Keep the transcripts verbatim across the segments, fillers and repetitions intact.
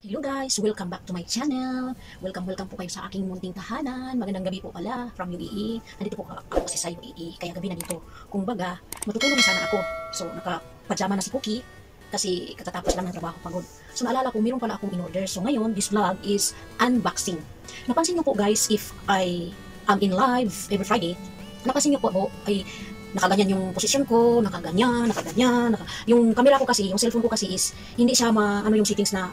Hello guys! Welcome back to my channel! Welcome, welcome po kayo sa aking munting tahanan. Magandang gabi po pala from U E E. Nandito po ako kasi sa U E E, kaya gabi na dito. Kung baga, matutulog na sana ako. So, nakapajama na si Cookie kasi katatapos lang ng trabaho, pagod. So, naalala ko, meron pala akong in-order. So, ngayon, this vlog is unboxing. Napansin nyo po guys, if I am in live every Friday, napansin nyo po ako ay nakaganyan yung posisyon ko, nakaganyan, nakaganyan. Naka... Yung camera ko kasi, yung cellphone ko kasi is, hindi siya ma, ano yung settings na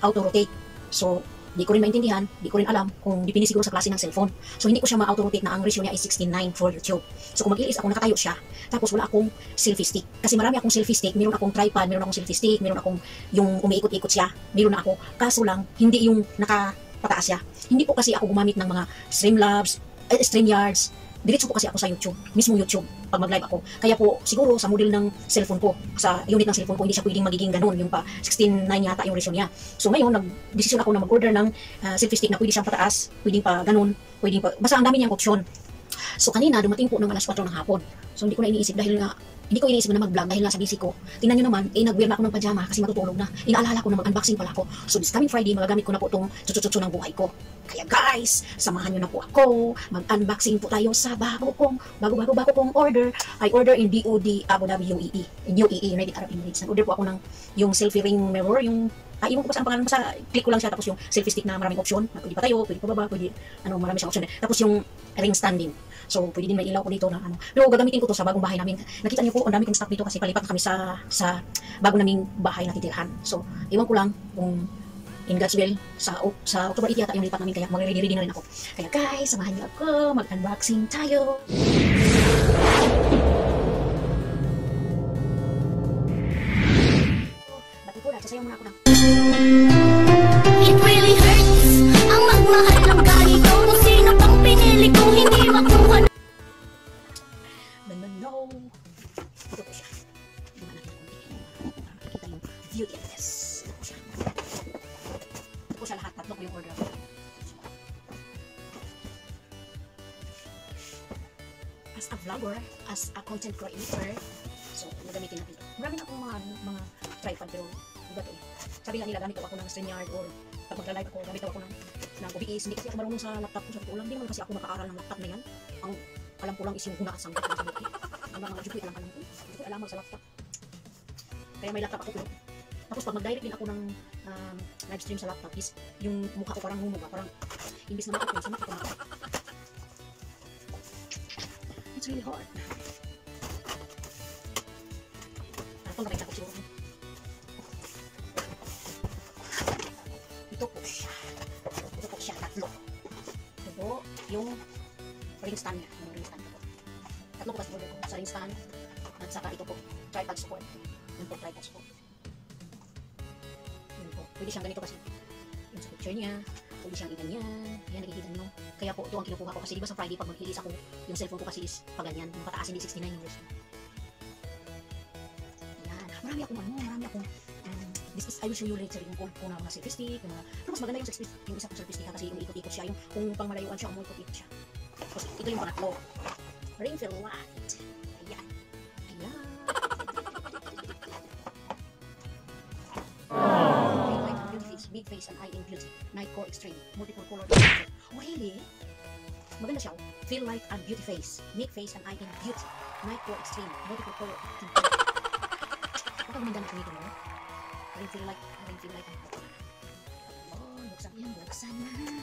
auto-rotate. So, di ko rin maintindihan, di ko rin alam kung dipindi siguro sa klase ng cellphone. So, hindi ko siya ma-auto-rotate na ang ratio niya ay sixteen nine for YouTube. So, kung mag-ilis ako, nakatayo siya. Tapos, wala akong selfie stick. Kasi marami akong selfie stick. Meron akong tripod, meron akong selfie stick, meron akong yung umiikot-ikot siya. Meron na ako. Kaso lang, hindi yung nakapataas siya. Hindi po kasi ako gumamit ng mga Streamlabs, eh, StreamYards. Diretso po kasi ako sa YouTube, mismo YouTube, pag mag-live ako. Kaya po, siguro sa model ng cellphone ko, sa unit ng cellphone ko, hindi siya pwedeng magiging ganun, yung pa sixteen nine yata yung ratio niya. So ngayon, nag-desisyon ako na mag-order ng uh, selfie stick na pwede siyang pataas, pwedeng pa ganun, pwedeng pa, basta ang dami niyang option. So kanina, dumating po ng alas kwatro ng hapon. So hindi ko na iniisip dahil nga, hindi ko iniisip na mag-vlog dahil nasa busy ko. Tingnan nyo naman, eh nag-wear na ako ng pajama kasi matutulog na. Inaalala ko na mag-unboxing pala ako. So this coming Friday, magagamit ko na po itong chuchuchuchu ng buhay ko. Kaya guys, samahan nyo na po ako. Mag-unboxing po tayo sa bago kong, bago-bago-bago kong order. I order in D O D, Abu Dhabi, U E E. In U E E, United Arab Emirates. Nag-order po ako ng yung selfie ring mirror, yung, ay, iwan ko pa sa ang pangalan, basta click ko lang siya. Tapos yung selfie stick na maraming option. Pwede pa tayo, pwede pa baba, pwede, ano, marami siyang option. Tapos yung ring standing. So, pwede din may ilaw ko dito na ano. Pero gagamitin ko to sa bagong bahay namin. Nakita niyo po, ang dami kong stock dito kasi palipat na kami sa, sa bago naming bahay na titirhan. So, iwan ko lang kung in God's will, sa, sa October eighth yata yung lipat namin, kaya mag-ready-ready na rin ako. Kaya guys, samahan niyo ako, mag-unboxing tayo! Bakit po, nasasayaw muna ako ng... It really hurts, ang magmahal ng kari ko, kung sino pang pinili ko, hindi makuha na... No, ito po siya. Iba natin kung makikita yung beauty and this. Ito po siya. Ito po siya lahat. Tatlo po yung order ko. As a vlogger, as a content creator, so gagamitin natin ito. Marami na akong mga, mga tripod pero iba to eh. Sabi nga nila gamit ako ng StreamYard or pag mag-live ako, gamit ako ng, ng O B S. Hindi kasi ako marunong sa laptop ko. Sabi ko lang, hindi mo kasi ako makaaral ng laptop na yan. Ang alam ko lang is yung guna at sangkot. Ang mga Jupiter alam alam ko. Jupiter alam mo sa laptop. Kaya may laptop ako pero. Tapos pag mag-direct din ako ng um, live stream sa laptop is yung mukha ko parang humuga. Parang imbis na makapin, sa makapin. It's really hard. Parang naman takot siguro. Ito po siya. Ito po siya, tatlo. Ito po yung ring stand niya, yung ring stand ko. Tatlo ko kasi order ko sa ring stand at saka ito po, tripod support. Yun po, tripod support. Yun po, pwede siyang ganito kasi yun sa picture niya, pwede siyang iganyan. Ayan, nakikita niyo. Kaya po, ito ang kinukuha ko kasi diba sa Friday pag mag-release ako, yung cellphone ko kasi is paganyan, yung pataas hindi sixty-nine yung version. Ayan, marami akong ano, marami akong this is, I will show you later yung kung na mga selfie stick, yung mga, pero mas maganda yung, yung isa kong selfie stick kasi yung ikot-ikot siya, yung kung pang malayuan siya, yung ikot-ikot siya. Tapos ito yung pangatlo. Ring for light. Ayan. Ayan. Ring light and beauty. Big face and eye in beauty. Night core extreme. Multiple color. Oh, really? Maganda siya. Feel light and beauty face. Big face and eye in beauty. Night core extreme. Multiple color. Huwag maganda na kami ito mo. Ring feel light. Ring feel light and beauty. Oh, buksan yan. Buksan natin.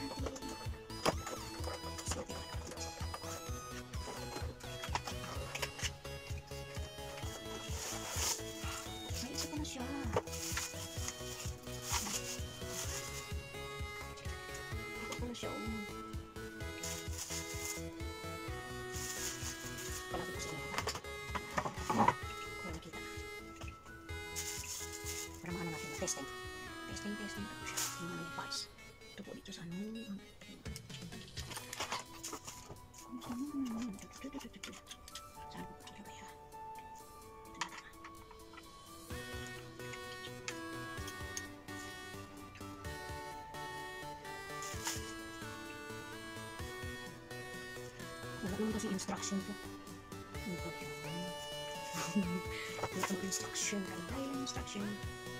Testing, testing, testing. Tingnan niyo yung parts. Ito po dito sa ano. Saan po ito kaya? Ito na naman. Wala naman kasi instruction po. Ano po yun? Wala naman instruction. Wala naman instruction. Instruction.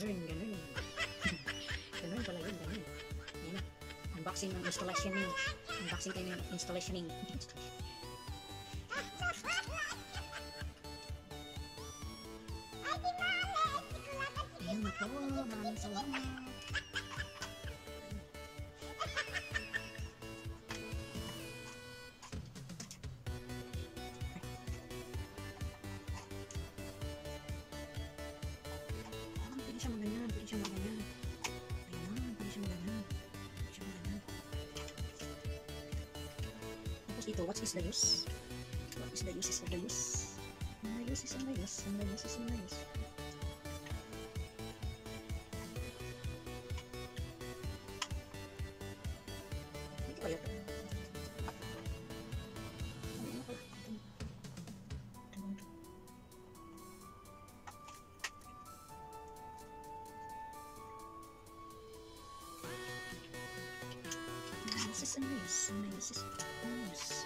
ganun, ganun. Ganun pala yun, ganun. Ayan na. Unboxing ng installationing. Unboxing tayo ng installationing. Ayan na po, maraming salamat. Ito, what is the use? What is the use is the use? The use is the use, the use is the use. Dito kaya ito. This is nice, nice, is nice.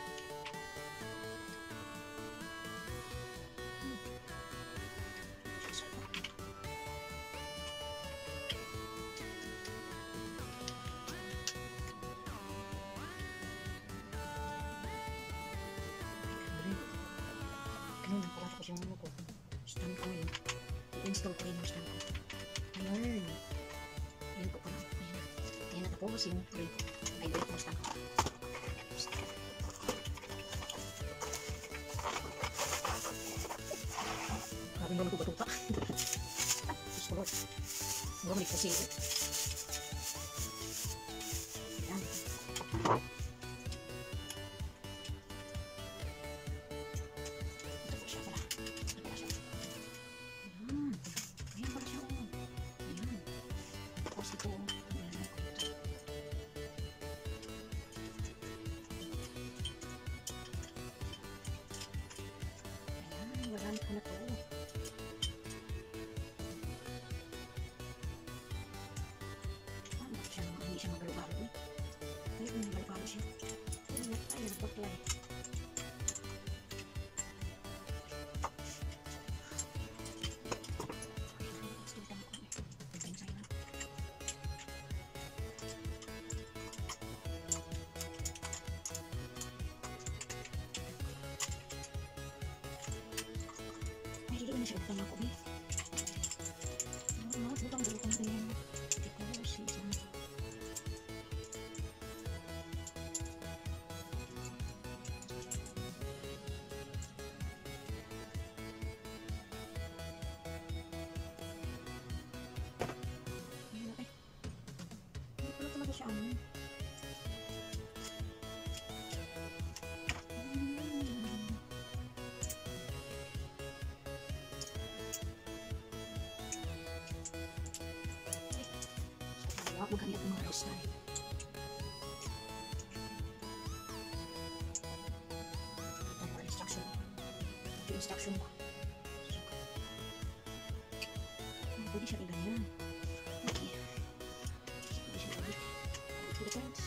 Ganun, nakakita ko yung ano ko. Stand ko yun. I-install ko yun yung stand ko. Ayan. Ayan po pala. Ayan. Ayan natapos yung free. Ay, wait, kumusta ko? Grabe naman ko batuta. Gusto ko. Gumalik kasi. Ayan. Ito po siya pala. Ito pala siya. Ayan. Ayan pala siya. Ayan. Tapos ito. Ano to? Ah, bakit siya naman? Hindi siya magalubaro eh. Ay, hindi magalubaro siya. Ay, nabot lang. Siya utang ako eh. Mga butang-butang na yan. Hindi ko siya isang. Ayan na eh. Hindi pala talaga siya ano. Huwag ganyan ang mga roast na rin. Ito ang instruction ko. Ito ang instruction ko. Pwede siya ganyan. Okay. Pwede siya ganyan. Pwede siya ganyan.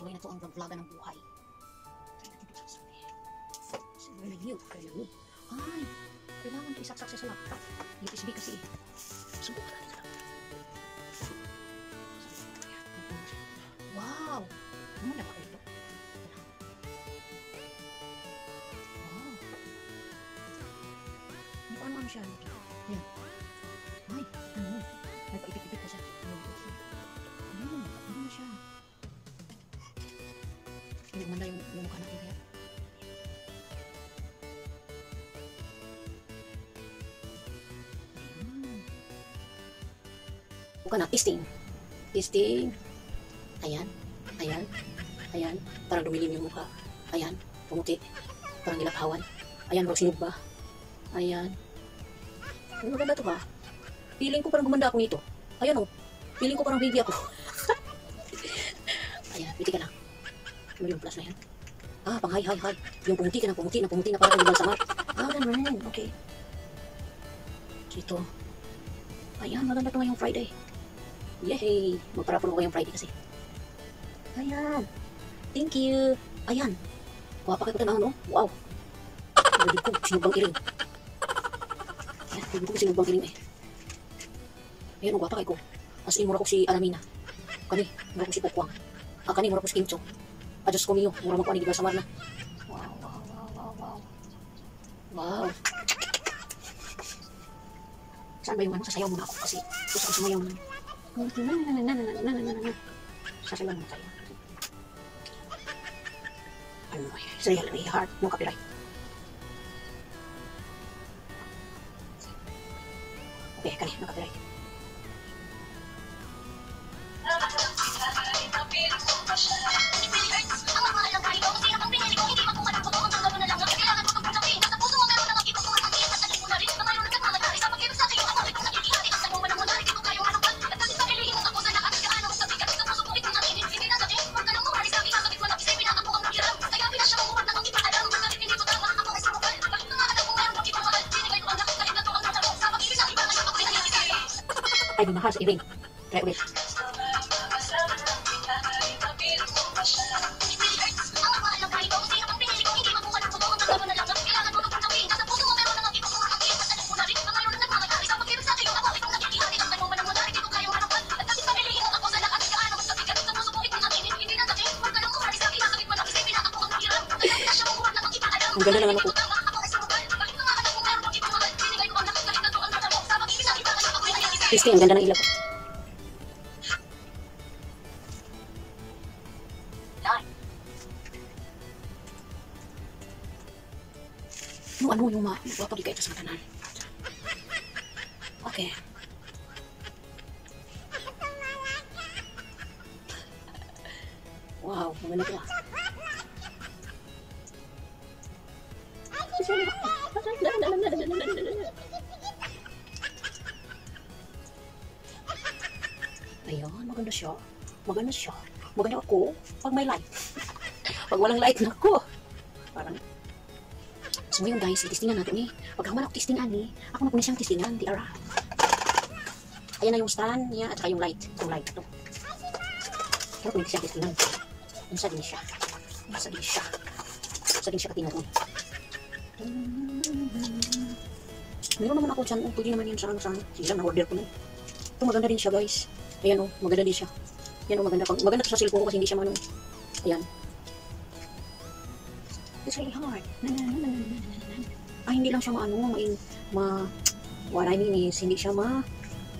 Tuloy na to ang vlog-vlogan ng buhay. Review, review. Ay! Kailangan ito isaksak sa laptop. U S B kasi. Subukan natin lang. Wow! Ano na ba ito? Wow! Hindi ko naman siya. Yan. Ay! Ano? Nagpaipit-ipit ko siya. Ano? Ano na siya? Hindi man na yung, yung mukha natin kaya. Ayan. Mukha na, testing. Testing. Ayan. Ayan. Ayan. Parang lumilim yung mukha. Ayan. Pumuti. Parang nilaphawan. Ayan, parang sinog ba? Ayan. Ano maganda ito ha? Feeling ko parang gumanda ako nito. Ayan o. Oh. Feeling ko parang baby ako. Ayan, piti ka lang. Yung plus na yan. Ah, pang-hi-hi-hi. Yung pumuti ka na, pumuti na, pumuti na para kang ibang samar. Ah, ganun. Okay. gitu. Ayan, maganda to ngayong Friday. Yay! Magpara-puro ko ngayong Friday kasi. Ayan. Thank you. Ayan. Kuha pa kayo tanahan, no? Wow. Bibig ko, sinugbang iling. Ayan, bibig ko sinugbang iling eh. Ayan, magwapa kayo ko. As in, mura ko si Alamina. Kani, mura ko si Pokwang. Ah, kani, mura ko si Kimcho. Adjust ko niyo. Mura magkuhan, hindi ba samar na. Wow, wow, wow, wow, wow. Wow. Saan ba yung ano? Sasayaw muna ako kasi gusto ko sumayaw na. Sasayaw muna tayo. Ano ba? It's really hard. No copyright. Okay, kani, no copyright. Ay, binahal sa iring. Try ulit. Ang ganda naman ako. Christy, ang ganda ng ilaw ko. Yung ano yung mga nagwapag ikaw ito sa matanan. Okay. Wow, maganda ko ah. Ayan, maganda siya. Maganda siya. Maganda ako pag may light. Pag walang light, naku. Parang. So ngayon guys, itistingan natin eh. Pag naman ako tistingan eh, ako na po na siyang tistingan. Di ara. Ayan na yung stand niya at saka yung light. Yung light ito. Kaya po na siyang tistingan. Masa din siya. Masa din siya. Masa din siya katingan. Meron naman ako dyan. Pwede naman yun sa ano saan. Sige lang, na-order ko na. Ito maganda rin siya guys. Ayan o, maganda din siya. Ayan o, maganda. Maganda ito sa cellphone ko kasi hindi siya manong. Ayan. It's really hard. Ay, hindi lang siya maano. Ma... What I mean is, hindi siya ma...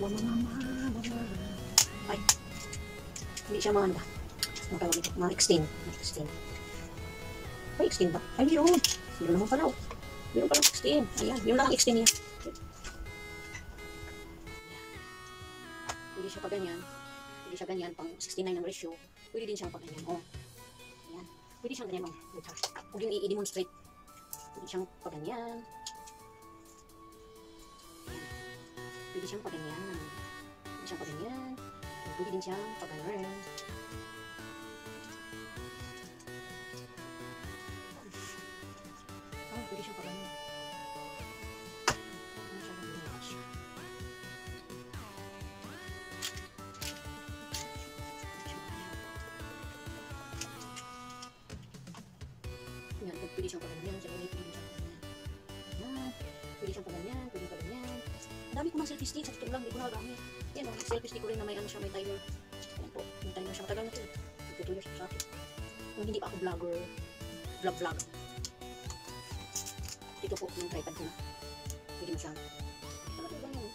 Ma, ma, ma, ma, ma. Ay. Hindi siya maano ba? Magtawag ito. Ma-extend. Ma-extend. Ma-extend ba? Ay, mayroon. Mayroon naman pala o. Mayroon palang extend. Ayan, mayroon lang extend niya. Pwede siya pa ganyan, pwede siya ganyan, pang sixty-nine ng ratio, pwede din siya pang ganyan, o. Ayan, pwede siyang ganyan, mga buta. Huwag yung i-demonstrate. Pwede siyang pa ganyan. Ayan. Pwede siyang pa ganyan. Pwede siyang pa ganyan. Pwede din siyang pa ganyan. Oh, pwede siyang pa ganyan. Pwede siyang paganyan, siya ulit, pwede siyang paganyan. Ayan, pwede siyang paganyan, pwede siyang paganyan. Ang dami ko mga selfie stick, sa tutong lang, hindi ko nagamit. Yan o, selfie stick ko rin na may ano siya, may timer. Ayan po, may timer siya, matagal na ito. Nagtutuloy siya sa akin. Kung hindi pa ako vlogger, vlog-vlog. Dito po, yung tripod ko na. Pwede mo siya. Hindi pala ito ganyan.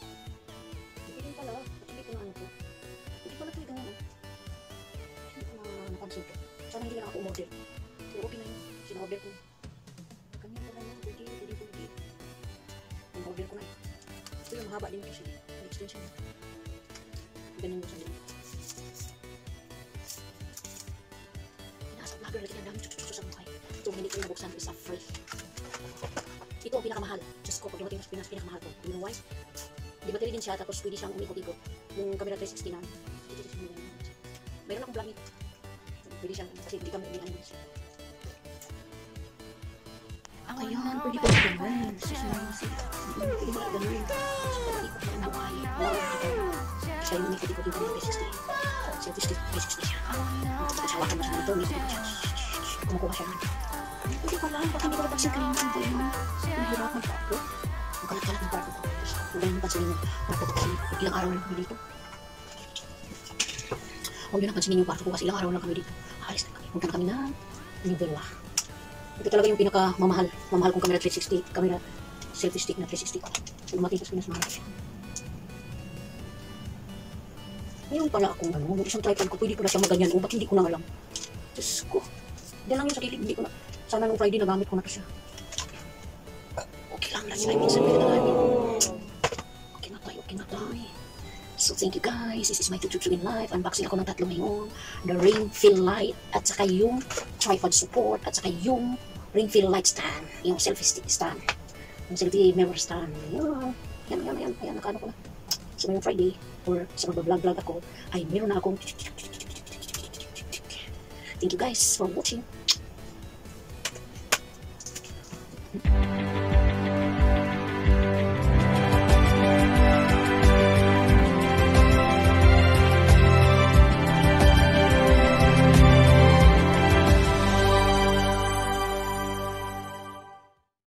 Hindi rin pala, at hindi ko na ano po. Hindi pala ito ganyan. Hindi ko na napansin ko. Sana hindi lang ako umorder. So, okay na yun. Sinaorder ko. Order ko na eh. Ito yung mahaba din kasi. Extension na. Ganun mo sa din. Nasa vlogger natin ang dami tsuk-tsuk sa buhay. Ito hindi ko nabuksan. Isa free. Ito ang pinakamahal. Diyos ko, pag dumating sa Pinas, pinakamahal ko. You know why? Di battery din siya tapos pwede siyang umikot-ikot. Yung camera three sixty na. Mayroon akong vlog nito. Pwede siyang kasi hindi kami umianin siya. Ayun, pwede ko gawin. Pwede ko gawin. Pwede ko gawin. Saya ini pwede ko gawin beses deh. Saya beses deh, beses deh. Saya wakam sama itu, ini pwede. Kumukuha siya man. Hindi ko lang, baka hindi ko napansin kanina. Hindi ko lang, nahihirapan pa ako. Ang kalat-kalat ng barko ko. Wala nang pansin ninyo. Ilang araw na kami dito. Huwag nyo napansin ninyo yung barko ko kasi ilang araw na kami dito. Alis na kami. Punta na kami ng Liberwa. Ito talaga yung pinakamamahal. Mamahal kong camera three sixty. Camera selfie stick na three sixty. So, lumati sa Pinas, mahal ko siya. Ngayon pala akong ano, yung isang tripod ko, pwede ko na siya maganyan. O, ba't hindi ko na alam? Diyos ko. Diyan lang yun sa kilig, hindi ko na. Sana nung Friday, nagamit ko na ito siya. Okay lang, last time, minsan pwede na namin. Okay na tayo, okay na tayo. So, thank you guys. This is my tutorial in life. Unboxing ako ng tatlo ngayon. The ring fill light, at saka yung tripod support, at saka yung ring fill light stand. Yung selfie stick stand. Yung selfie mirror stand. Yan, yan, yan, yan. Ayan, nakaano ko na. So, ngayong Friday, or sa mag-vlog-vlog ako, ay meron na akong... Thank you guys for watching.